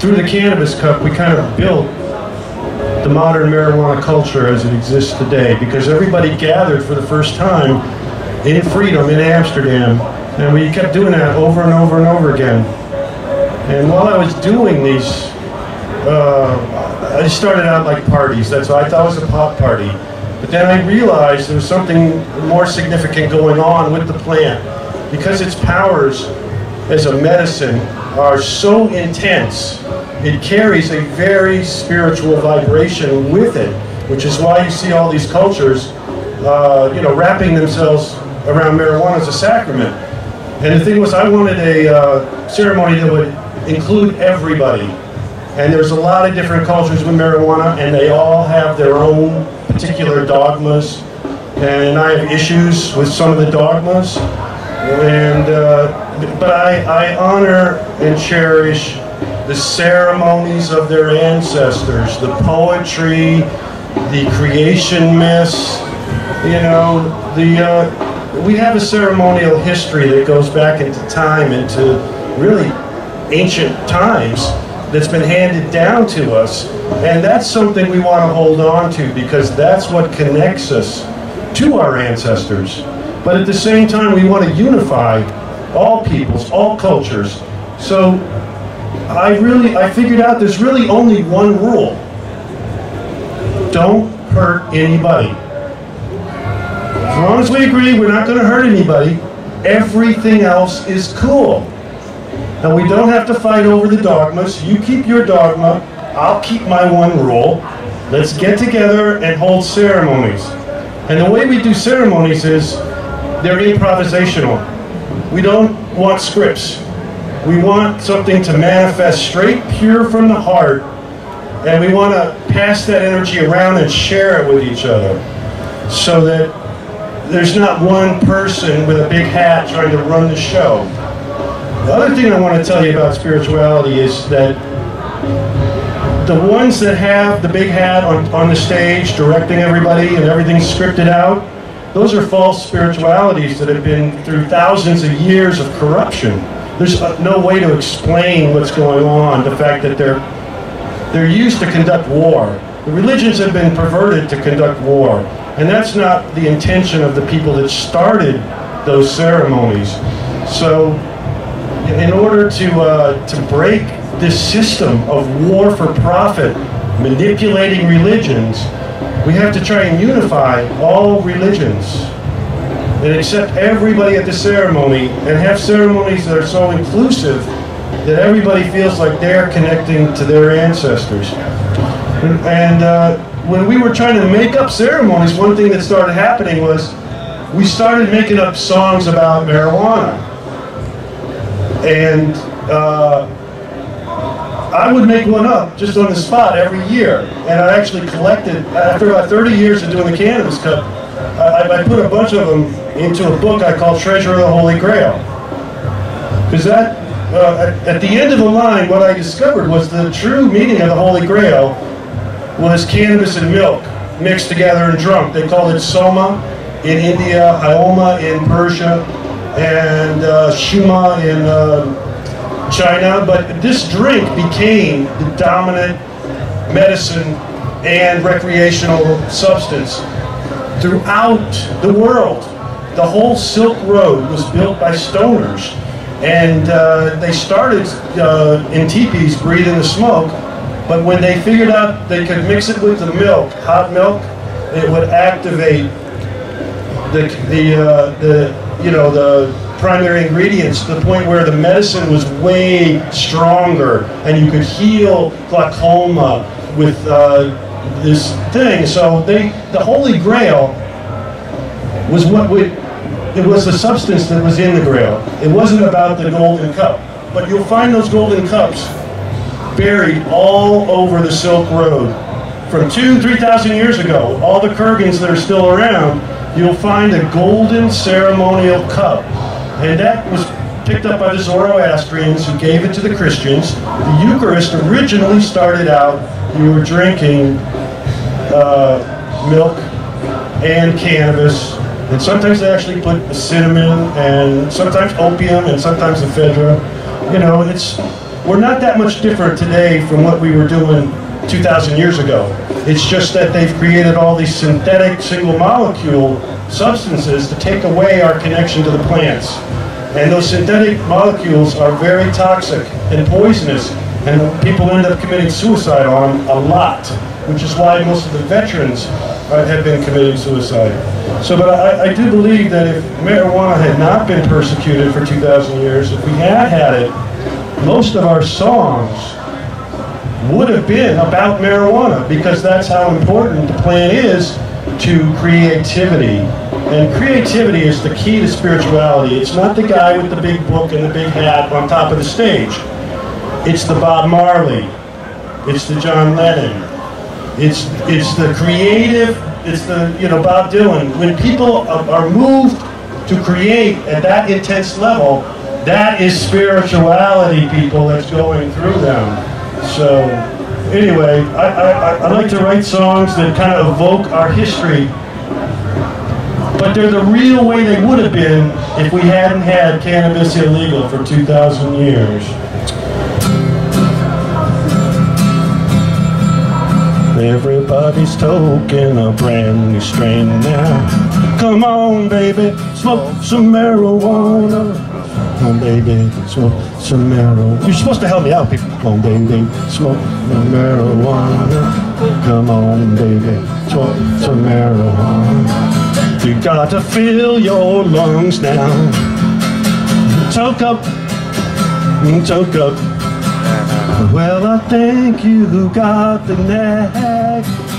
through the Cannabis Cup, we kind of built the modern marijuana culture as it exists today, because everybody gathered for the first time in freedom in Amsterdam, and we kept doing that over and over and over again. And while I was doing these, I started out like parties. That's what I thought was a pop party. But then I realized there was something more significant going on with the plant, because its powers as a medicine are so intense. It carries a very spiritual vibration with it, which is why you see all these cultures, you know, wrapping themselves around marijuana as a sacrament. And the thing was, I wanted a ceremony that would include everybody. And there's a lot of different cultures with marijuana, and they all have their own particular dogmas. And I have issues with some of the dogmas. And, but I honor and cherish the ceremonies of their ancestors, the poetry, the creation myths, you know, the, we have a ceremonial history that goes back into time, into really ancient times, that's been handed down to us, and that's something we want to hold on to, because that's what connects us to our ancestors. But at the same time, we want to unify all peoples, all cultures. So I figured out there's really only one rule: don't hurt anybody. As long as we agree we're not going to hurt anybody, everything else is cool. Now, we don't have to fight over the dogmas. You keep your dogma, I'll keep my one rule. Let's get together and hold ceremonies. And the way we do ceremonies is they're improvisational. We don't want scripts. We want something to manifest straight, pure from the heart, and we want to pass that energy around and share it with each other, so that there's not one person with a big hat trying to run the show. The other thing I want to tell you about spirituality is that the ones that have the big hat on the stage, directing everybody and everything's scripted out, those are false spiritualities that have been through thousands of years of corruption. There's no way to explain what's going on, the fact that they're used to conduct war. The religions have been perverted to conduct war, and that's not the intention of the people that started those ceremonies. So in order to break this system of war for profit, manipulating religions, we have to try and unify all religions and accept everybody at the ceremony, and have ceremonies that are so inclusive that everybody feels like they're connecting to their ancestors. And when we were trying to make up ceremonies, one thing that started happening was we started making up songs about marijuana. And I would make one up just on the spot every year. And I actually collected, after about 30 years of doing the Cannabis Cup, I put a bunch of them into a book I call Treasure of the Holy Grail. Because that, at the end of the line, what I discovered was the true meaning of the Holy Grail was cannabis and milk mixed together and drunk. They called it Soma in India, Ioma in Persia, and Shuma in China, but this drink became the dominant medicine and recreational substance throughout the world. The whole Silk Road was built by stoners, and they started in teepees breathing the smoke, but when they figured out they could mix it with the milk, hot milk, it would activate the primary ingredients to the point where the medicine was way stronger, and you could heal glaucoma with this thing. So the Holy Grail was it was the substance that was in the Grail. It wasn't about the golden cup, but you'll find those golden cups buried all over the Silk Road from 2,000 to 3,000 years ago. All the Kurgans that are still around, you'll find a golden ceremonial cup. And that was picked up by the Zoroastrians, who gave it to the Christians. The Eucharist originally started out, you were drinking milk and cannabis, and sometimes they actually put cinnamon, and sometimes opium, and sometimes ephedra. You know, it's We're not that much different today from what we were doing 2,000 years ago. It's just that they've created all these synthetic single molecule substances to take away our connection to the plants. And those synthetic molecules are very toxic and poisonous, and people end up committing suicide on them a lot, which is why most of the veterans have been committing suicide. So, but I do believe that if marijuana had not been persecuted for 2,000 years, if we had had it, most of our songs would have been about marijuana, because that's how important the plant is to creativity. And creativity is the key to spirituality. It's not the guy with the big book and the big hat on top of the stage. It's the Bob Marley. It's the John Lennon. It's the creative, it's the, you know, Bob Dylan. When people are moved to create at that intense level, that is spirituality, people, that's going through them. So, anyway, I like to write songs that kind of evoke our history, but they're the real way they would have been if we hadn't had cannabis illegal for 2,000 years. Everybody's toking a brand new strain now. Come on, baby, smoke some marijuana. Come on, baby, smoke some marijuana. You're supposed to help me out, people. Come on, baby, smoke some marijuana. Come on, baby, smoke some marijuana. You gotta fill your lungs now. Choke up. Well, I think you got the knack.